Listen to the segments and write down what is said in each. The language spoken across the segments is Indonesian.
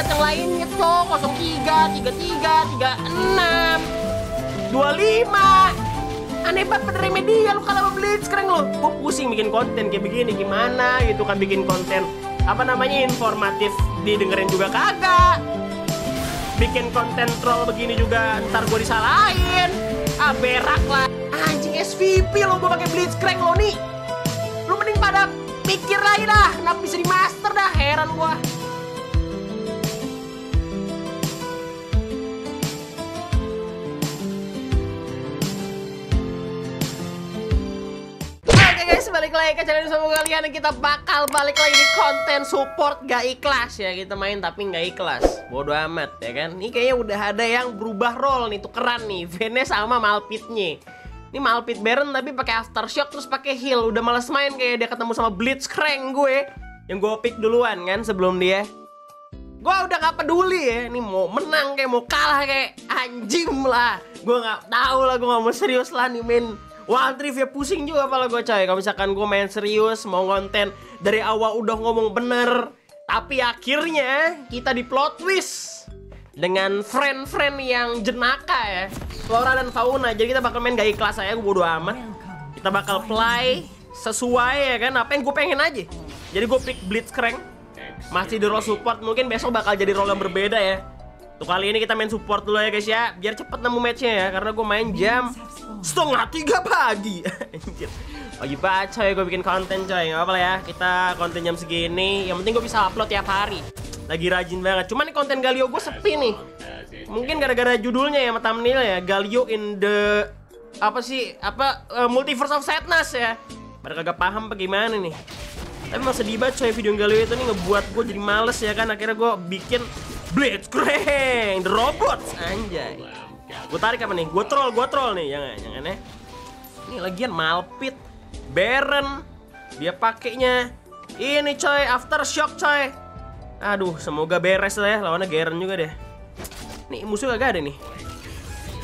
lihat yang lainnya, cong. 03, 33, 36, 25. Aneh banget pada Remedia, lu kalah sama Blitzcrank lu. Gue pusing bikin konten kayak begini, gimana gitu kan, bikin konten apa namanya informatif, didengerin juga kagak. Bikin konten troll begini juga ntar gue disalahin. Ah, berak lah. Anjing SVP lo gue pakai Blitzcrank lo nih. Lu mending pada pikir lagi dah, kenapa bisa di master dah, heran gua. Oke guys, balik lagi ke channel sama kalian, kita bakal balik lagi di konten support gak ikhlas ya. Kita main tapi gak ikhlas, bodo amat ya kan. Ini kayaknya udah ada yang berubah role nih, tukeran nih, Vayne sama Malphite-nya. Ini Malphite Baron tapi pakai aftershock terus pakai heal. Udah males main kayak dia ketemu sama Blitzcrank gue. Yang gue pick duluan kan sebelum dia. Gue udah gak peduli ya. Ini mau menang kayak mau kalah kayak anjim lah. Gue gak tahu lah, gue gak mau serius lah nih main Wild Rift ya, pusing juga pala gue coy. Kalau misalkan gue main serius mau konten dari awal udah ngomong bener, tapi akhirnya kita di plot twist dengan friend-friend yang jenaka ya, flora dan fauna. Jadi kita bakal main gak ikhlas aja, gue bodo amat. Kita bakal play sesuai ya kan, apa yang gue pengen aja. Jadi gue pick Blitzcrank, masih di role support, mungkin besok bakal jadi role yang berbeda ya. Tuh, kali ini kita main support dulu ya guys ya, biar cepet nemu matchnya ya, karena gue main jam 2:30 pagi. Pagi banget coy, gue bikin konten coy, gak apa-apa ya. Kita konten jam segini, yang penting gue bisa upload tiap hari. Lagi rajin banget, cuman nih konten Galio gue sepi nih. Mungkin gara-gara judulnya ya, sama thumbnail ya, Galio in the... apa sih, apa, Multiverse of Sadness ya. Mereka kagak paham apa gimana nih. Tapi emang sedih banget coy, video Galio itu nih ngebuat gue jadi males ya kan. Akhirnya gue bikin Blitzcrank, the robot, anjay. Gue tarik apa nih, gue troll nih, jangan ya. Ini lagian Malphite Baron, dia pakainya ini coy, aftershock coy. Aduh, semoga beres lah ya, lawannya Garen juga deh. Nih, musuh kagak ada nih.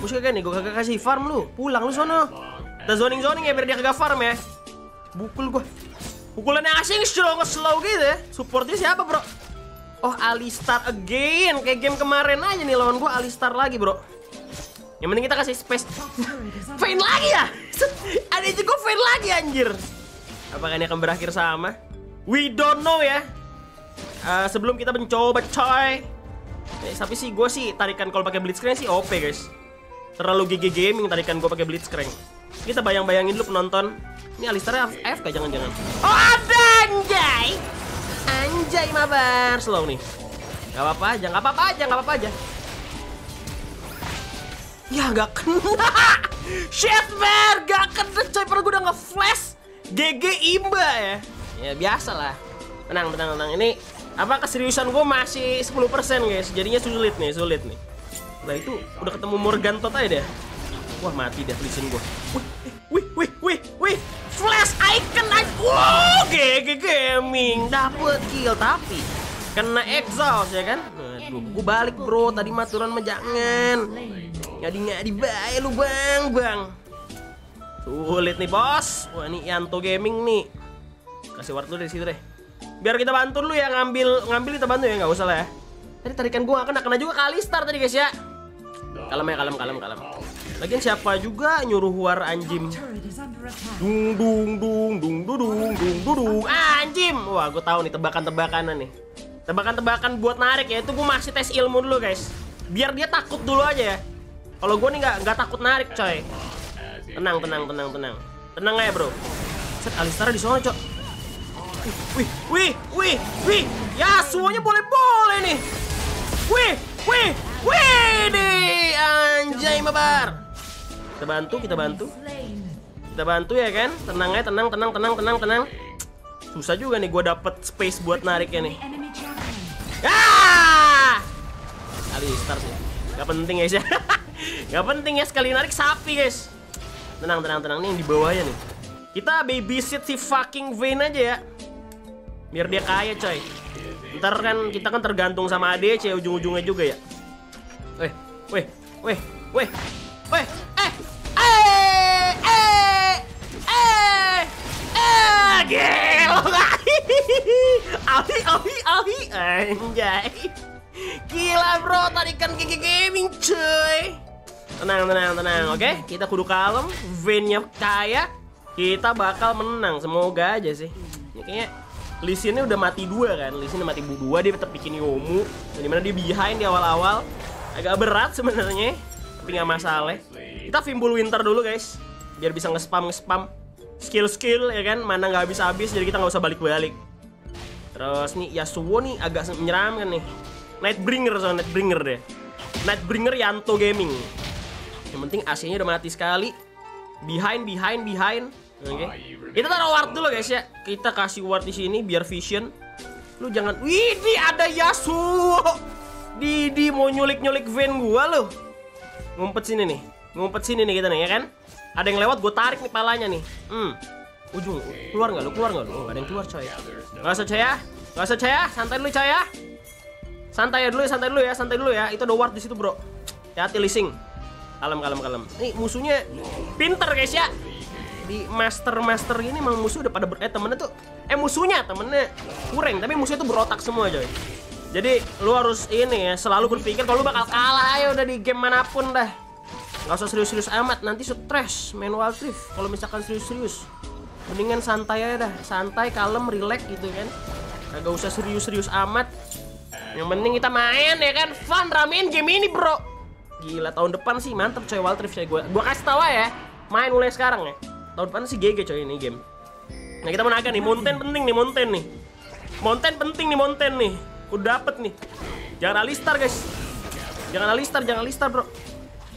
Musuh kagak nih, gue kagak kasih farm lu. Pulang lu sono. Kita zoning ya, biar dia kagak farm ya. Bukul gue. Pukulannya asing, slow gitu ya. Supportnya siapa bro? Oh, Alistar again. Kayak game kemarin aja nih, lawan gue Alistar lagi bro. Yang penting kita kasih space. Vayne lagi ya? Ada juga Vayne lagi anjir. Apakah ini akan berakhir sama? We don't know ya. Sebelum kita mencoba coy, tapi sih gue sih tarikan kalau pakai Blitzcrank sih OP guys. Terlalu GG gaming tarikan gue pakai Blitzcrank. Kita bayangin dulu penonton. Ini Alistarnya AFK jangan-jangan. Oh ada anjay. Anjay mabar slow nih. Gak apa-apa aja, gak apa-apa aja. Ya gak kena. Shit man, gak kena coy, padahal gue udah nge-flash. GG imba ya. Ya biasa lah. Tenang, ini apa keseriusan gue masih 10% guys, jadinya sulit nih. Nah itu udah ketemu Morgana aja deh. Wah mati dah Lee Sin gue. Wih, flash icon aku. GG gaming, dapet kill tapi kena exhaust ya kan. Aduh, gue balik bro, tadi maturan mah jangan. Ngadi bae lu bang. Sulit nih bos. Wah ini Yanto gaming nih. Kasih ward lu dari situ deh. Biar kita bantu dulu ya, ngambil kita bantu ya, nggak usah lah ya. Tadi tarikan gua nggak kena juga Alistar tadi guys ya. Kalem ya. Lagian siapa juga nyuruh war anjim. Dung. Anjim. Wah, gua tahu nih tebakan-tebakanan nih. Tebakan-tebakan buat narik ya, itu gua masih tes ilmu dulu guys. Biar dia takut dulu aja ya. Kalau gua nih nggak takut narik coy. Tenang. Tenang aja bro. Set Alistar di sono coy. Wih, Yasuonya boleh-boleh nih. Wih, deh, anjay mabar. Kita bantu ya kan. Tenang ya, tenang. Susah juga nih, gue dapet space buat nariknya nih. Ah, Alistar sih. Gak penting guys ya. Gak penting ya, sekali narik sapi guys. Tenang, nih yang di bawahnya nih. Kita babysit si fucking Vayne aja ya. Biar dia kaya coy. Ntar kan kita kan tergantung sama ADC ujung-ujungnya juga ya. Gelo. Alhi. Gila bro, tarikan GG Gaming cuy. Tenang, oke? Kita kudu kalem, Vayne-nya kaya. Kita bakal menang, semoga aja sih. Ini kayaknya Lee Sin-nya udah mati dua kan? Lee Sin udah mati dua, dia tetap bikin Yomu. Dimana dia behind di awal-awal. Agak berat sebenarnya, tapi nggak masalah. Kita Fimbul Winter dulu guys, biar bisa nge-spam skill ya kan, mana nggak habis-habis, jadi kita nggak usah balik-balik. Terus nih Yasuo nih agak menyeramkan nih. Nightbringer deh. Nightbringer Yanto Gaming. Yang penting AC-nya udah mati sekali. Behind. Oke. Kita taruh ward dulu guys ya. Kita kasih ward di sini biar vision. Lu jangan. Wih, di ada Yasuo. Didi mau nyulik-nyulik Vayne gua lu. Ngumpet sini nih kita nih ya kan. Ada yang lewat, gue tarik nih palanya nih. Ujung, keluar nggak lu? Oh, ada yang keluar coy. Nggak usah coy ya. Santai dulu coy ya. Santai dulu ya. Itu ada ward di situ bro. Hati-hati Lee Sin. Kalem. Nih musuhnya pinter guys ya. Di master ini emang musuh udah pada musuhnya temennya kurang, tapi musuhnya tuh berotak semua coy. Jadi lu harus ini ya, selalu berpikir kalau lu bakal kalah ya udah di game manapun dah. Gak usah serius-serius amat, nanti stres main Wild Rift. Kalau misalkan serius-serius, mendingan santai aja dah. Santai, kalem, relax gitu kan. Gak usah serius-serius amat. Yang penting kita main ya kan, fun, ramein game ini bro. Gila, tahun depan sih mantep coy Wild Rift coy. Gua kasih tau ya, main mulai sekarang ya. Tahun depan sih GG coy ini game. Nah kita menaga nih, mountain penting nih. Udah dapet nih. Jangan Alistar guys. Jangan Alistar bro.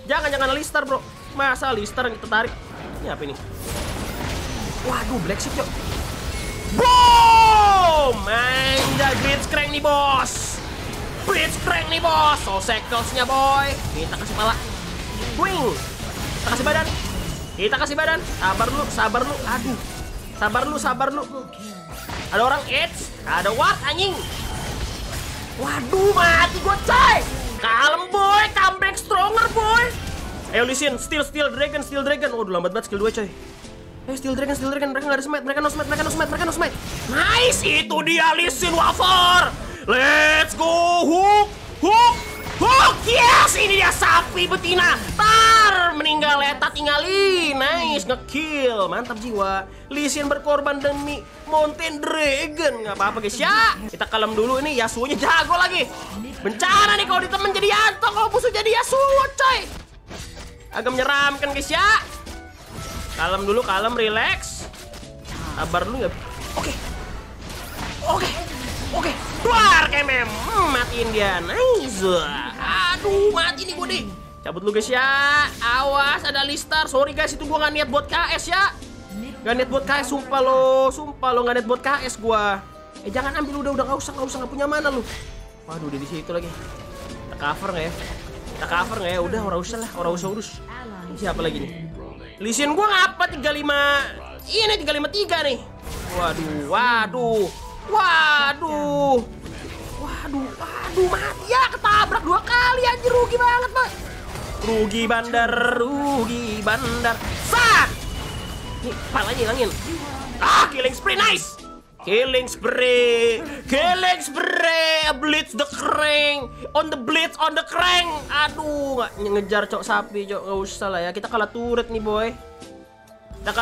Jangan Alistar bro. Masa Alistar yang tertarik. Ini apa ini? Waduh, Black Sheep cok. Boom! Manja Blitzcrank nih bos. So secklesnya boy. Kita kasih pala. Wing. Kita kasih badan. Sabar lu. Aduh. Sabar lu. Ada orang edge. Ada what anjing. Waduh, mati gue coy. Kalem boy, comeback stronger boy. Ayo Lee Sin, steal dragon. Waduh, lambat banget skill 2 coy. Ayo steal dragon. Mereka nggak ada smite, mereka no smite. Nice, itu dia Lee Sin wafer. Let's go, hook. Yes, ini dia sapi betina. Tar, meninggal leta tinggalin. Nice, ngekill, mantap jiwa. Lee Sin berkorban demi Mountain Dragon. Nggak apa-apa guys ya. Kita kalem dulu, ini Yasuo-nya jago lagi. Bencana nih kalau di temen jadi Yanto, kalau musuh jadi Yasuo coy. Agak menyeramkan guys ya. Kalem dulu, relax. Sabar dulu ya. Oke. Keluar KMM. Matiin dia. Nice. Aduh, mati nih gue deh. Cabut lu guys ya. Awas ada Alistar. Sorry guys, itu gue nggak niat buat KS ya. Sumpah lo nggak niat buat KS gue. Jangan ambil, udah nggak usah, nggak punya mana lu. Waduh, dia di situ lagi. Tak cover nggak ya? Udah, orang usah urus. Siapa lagi nih? Lee Sin gue ngapa 35? Ini 353 nih. Waduh, mati ya, ketabrak 2 kali anjir, rugi banget pak. Rugi bandar. Sak. Nih, palanya hilangin. Ah, killing spree nice. Killing spree, blitz on the crank. Aduh, nggak ngejar cok sapi cok, nggak usah lah ya. Kita kalah turret nih boy. Tapi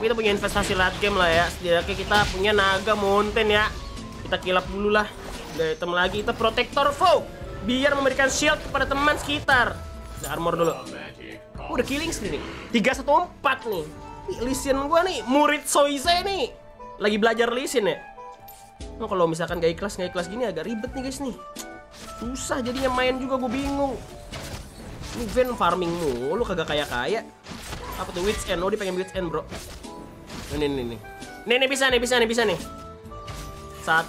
kita punya investasi late game lah ya. Setidaknya kita punya naga mountain ya. Kita kilap dulu lah. Gak item lagi, kita protector foe. Biar memberikan shield kepada teman sekitar. Kita armor dulu. Udah killing sendiri. 314 nih. Lee Sin gua nih, murid Soise nih. Lagi belajar Lee Sin ya. Nah, kalau misalkan gak ikhlas gini agak ribet nih guys nih. Susah jadinya main juga, gue bingung. Ini Vayne farming mulu, lu kagak kaya-kaya. Apa tuh witch end? Oh, dia pengen witch end bro. Nih bisa nih. 1, 2, 3.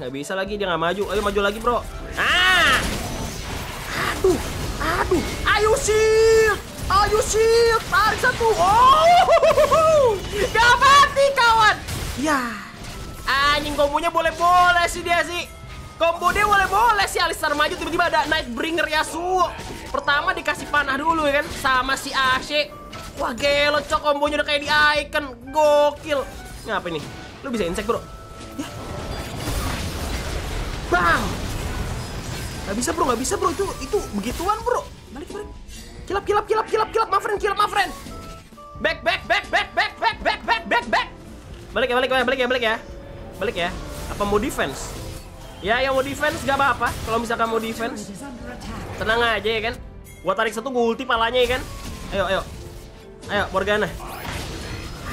Gak bisa lagi, dia gak maju. Ayo maju lagi bro. Ah! Aduh. Ayo shield. Tarik 1. Oh, gak mati kawan. Ya, anjing kombonya boleh-boleh sih dia sih. Kombo dia boleh-boleh sih. Alistar maju, tiba-tiba ada Nightbringer Yasuo. Pertama dikasih panah dulu ya kan, sama si Ashe. Wah gelo cok, kombonya udah kayak di Icon. Gokil. Ngapa ini? Lu bisa insect bro. Ya. Bang. Gak bisa bro, itu begituan bro. Balik, balik. Kilap, my friend. Back. Balik ya. Apa mau defense? Ya, yang mau defense gak apa-apa. Kalau misalkan mau defense, tenang aja ya kan. Gua tarik satu, gua ulti palanya ya kan. Ayo, Morgana.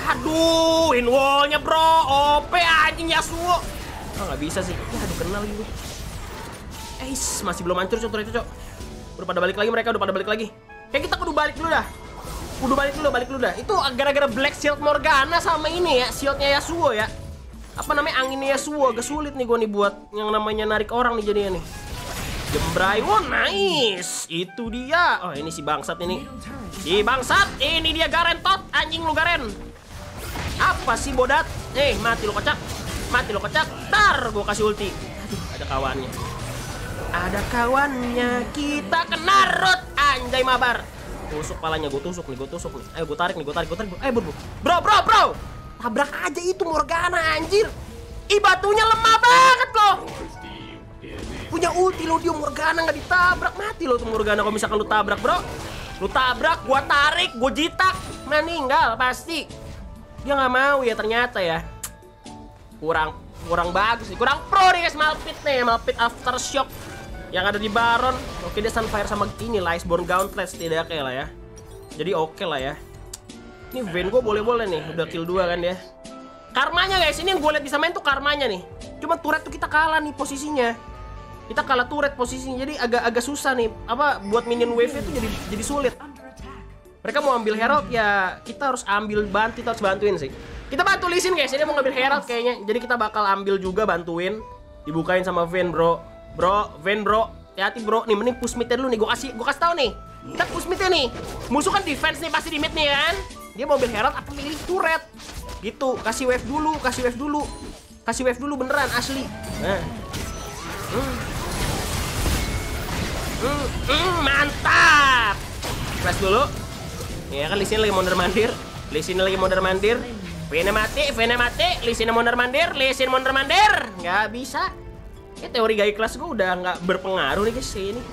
Aduh, inwallnya bro. OP anjing Yasuo. Oh, gak bisa sih. Aduh, kenal ini. Eis, masih belum hancur cok. Udah pada balik lagi mereka, Kayak kita kudu balik dulu dah. Balik dulu dah. Itu gara-gara Black Shield Morgana sama ini ya, shieldnya Yasuo ya. Apa namanya, anginnya Yasuo, agak sulit nih gua nih buat yang namanya narik orang nih jadinya nih. Jembrai, oh nice, itu dia. Oh ini si bangsat ini. Ini dia Garen tot, anjing lu Garen. Apa sih bodat? Eh mati lu kocak. Tar, gua kasih ulti. Aduh, ada kawannya. Kita kena root, anjay mabar. Tusuk palanya, gua tusuk nih. Ayo gua tarik. Ayo bro. Tabrak aja itu Morgana anjir. Ih, batunya lemah banget loh. Punya ulti lo dia Morgana nggak ditabrak, mati lo tuh Morgana kalau misalkan lu tabrak, bro. Lu tabrak, gua tarik, gua jitak, meninggal pasti. Dia nggak mau ya ternyata ya. Kurang bagus nih. Kurang pro nih guys, Malphite aftershock yang ada di Baron. Oke, dia Sunfire sama ini Iceborn Gauntlet setidaknya lah ya. Jadi oke lah ya. Ini Vayne gue boleh-boleh nih, udah kill 2 kan ya. Karmanya guys, ini yang gue lihat bisa main tuh karmanya nih. Cuma turret tuh kita kalah nih posisinya. Kita kalah turret posisinya, jadi agak susah nih. Apa buat minion wave itu jadi sulit. Mereka mau ambil Herald ya, kita harus ambil bantu, kita harus bantuin sih. Kita bantu Lee Sin guys, ini mau ngambil Herald kayaknya. Jadi kita bakal ambil juga bantuin. Dibukain sama Vayne bro. Vayne bro. Hati-hati bro, nih mending push mid-nya dulu nih. Gue kasih tau nih. Kita push mid-nya nih. Musuh kan defense nih pasti di mid nih kan. Dia mau ambil Herald apa milih turret gitu, kasih wave dulu beneran asli. Nah. Mantap, flash dulu ya kan. Lee Sin lagi mondar-mandir, Vayne mati, Lee Sin mondar-mandir, nggak bisa ya. Teori gak ikhlas gue udah nggak berpengaruh nih guys, ini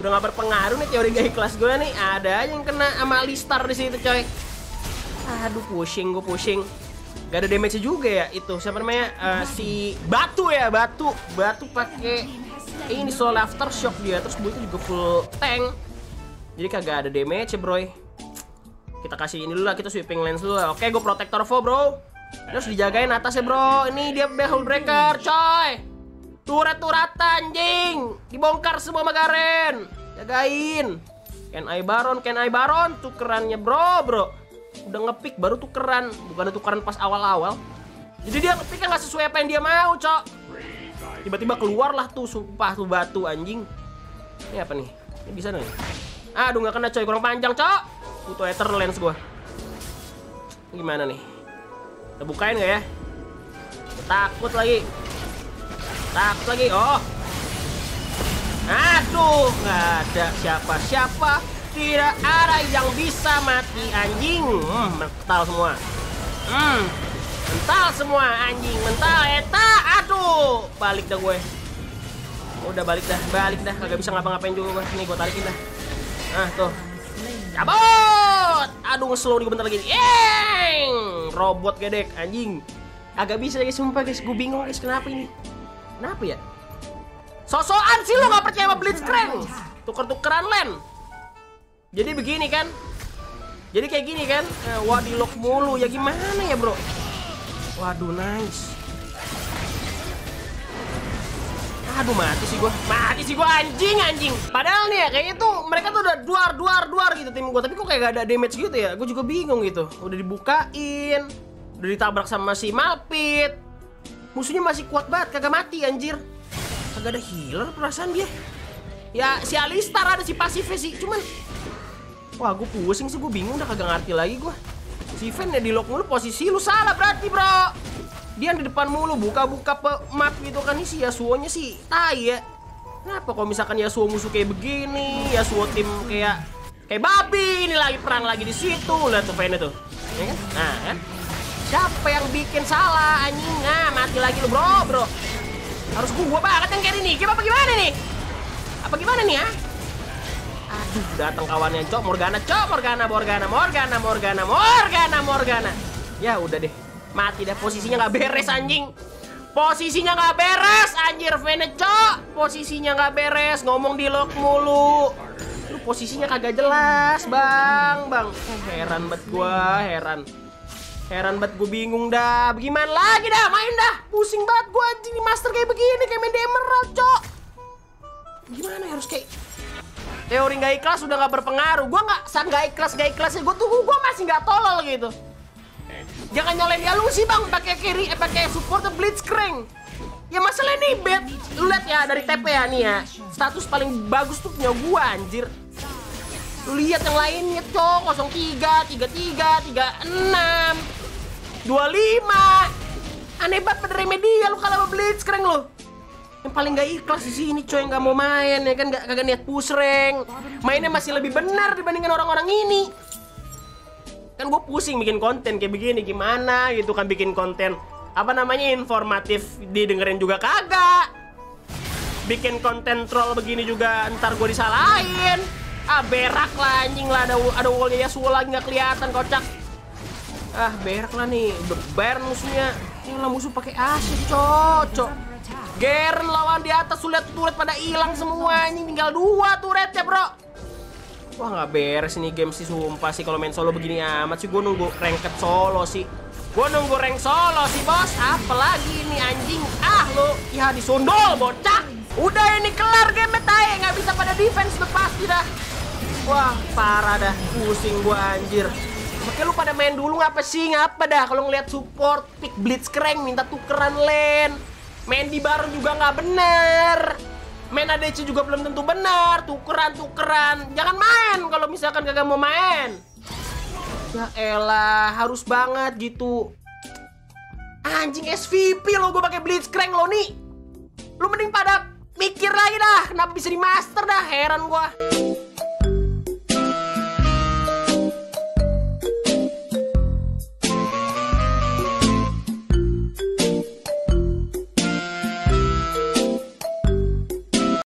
udah nggak berpengaruh nih teori gak ikhlas gue nih. Ada yang kena sama Alistar di situ coy. Aduh, pusing. Gak ada damage juga ya itu. Siapa namanya? Si Batu ya, Batu pakai ini soal aftershock dia. Terus buatnya juga full tank. Jadi kagak ada damage, bro. Kita kasih ini dulu lah, kita sweeping lens dulu lah. Oke, gue protector for, bro. Terus dijagain atasnya, bro. Ini dia Hull Breaker, coy. Turat-turatan, anjing. Dibongkar semua sama Garen. Jagain. Kenai Baron, tukerannya, bro. Udah ngepick baru tukeran, bukan tukeran pas awal-awal. Jadi dia ngepicknya nggak sesuai apa yang dia mau, cok. Tiba-tiba keluarlah tuh, sumpah tuh batu anjing. Ini apa nih? Ini bisa nih. Aduh, nggak kena coy, kurang panjang cok. Puto ether lens gua. Ini gimana nih? Kita bukain nggak ya? Takut lagi. Oh. Aduh, nggak ada siapa-siapa. Tidak ada yang bisa mati anjing. Mental semua anjing. Mental eta. Aduh, balik dah gue. Udah balik dah. Kagak bisa ngapa-ngapain juga gue. Nih gue tarikin dah. Nah tuh. Cabut. Aduh, ngeslow nih gue bentar lagi. Yeng. Robot gedek anjing. Agak bisa guys, sumpah guys. Gue bingung guys, kenapa ini? Kenapa ya? Sosokan sih lo gak percaya sama Blitzcrank. Tuker-tukeran lane. Jadi begini kan, jadi kayak gini kan. Wah, di lock mulu ya, gimana ya bro? Waduh, nice. Aduh, mati sih gua anjing. Padahal nih ya, kayaknya tuh mereka tuh udah duar gitu tim gua, tapi kok kayak gak ada damage gitu ya. Gua juga bingung gitu. Udah dibukain, udah ditabrak sama si Malphite. Musuhnya masih kuat banget, kagak mati anjir. Kagak ada healer perasaan dia. Ya si Alistar ada si pasifnya sih, cuman wah, gue pusing sih, gue bingung udah, kagak ngerti lagi gue. Si Vayne ya di lock mulu, posisi lu salah berarti bro. Dia yang di depan mulu, buka-buka map gitu kan. Ini si Yasuo-nya sih tai ya. Kenapa kalau misalkan Yasuo musuh kayak begini, Yasuo tim kayak babi. Ini lagi perang lagi di situ. Lihat tuh Vayne tuh. Ya kan? Nah kan. Siapa yang bikin salah anjing? Nah, mati lagi lu bro. Harus gua banget yang carry nih. Apa gimana nih? Apa gimana nih ya? Aduh, datang kawannya cok. Morgana. Ya udah deh. Mati dah, posisinya nggak beres anjing. Posisinya nggak beres anjir Vayne cok. Posisinya nggak beres, ngomong di lock mulu. Lu posisinya kagak jelas, Bang. Heran bet gua, heran banget gue bingung dah. Bagaimana lagi dah main dah. Pusing banget gue anjing di master kayak begini. Kayak main di emerald cok. Gimana harus kayak teori gak ikhlas udah gak berpengaruh. Gue gak saat gak ikhlasnya gue masih gak tolol gitu. Jangan nyolain ya lu sih bang pakai carry pakai support Blitzcrank. Ya masalahnya nih bet. Lu lihat ya dari TP ya nih ya. Status paling bagus tuh punya gue anjir. Lu lihat yang lainnya cok. 03, 33, 36 25. Aneh banget pada Remedia lu kalah sama Blitzcrank lu. Yang paling gak ikhlas di sini coy, yang gak mau main ya kan, kagak niat push rank. Mainnya masih lebih benar dibandingkan orang-orang ini. Kan gue pusing bikin konten kayak begini gimana gitu kan, bikin konten apa namanya informatif didengerin juga kagak. Bikin konten troll begini juga ntar gue disalahin. Ah berak lah anjing lah, ada wallnya Yasuo lagi gak kelihatan kocak. Ah, berak lah nih, bebar musuhnya. Ini lah musuh pakai asyik, cocok. Garen lawan di atas, lihat turret pada hilang semua. Ini tinggal 2 turret ya, bro. Wah, nggak beres nih game sih, sumpah sih. Kalau main solo begini amat sih, gue nunggu ranked solo sih. Gue nunggu rank solo sih, bos. Apalagi ini anjing. Ah, lo, ya disundul, bocah. Udah ini kelar game tay, nggak bisa pada defense pasti dah. Wah, parah dah. Pusing gue anjir. Makanya lu pada main dulu ngapa dah kalau ngeliat support pick Blitzcrank minta tukeran lane. Main di baru juga nggak bener. Main ADC juga belum tentu benar. Tukeran. Jangan main kalau misalkan kagak mau main. Ya elah, harus banget gitu. Anjing SVP lo gue pakai Blitzcrank lo nih. Lu mending pada mikir lagi dah. Kenapa bisa di master dah, heran gua.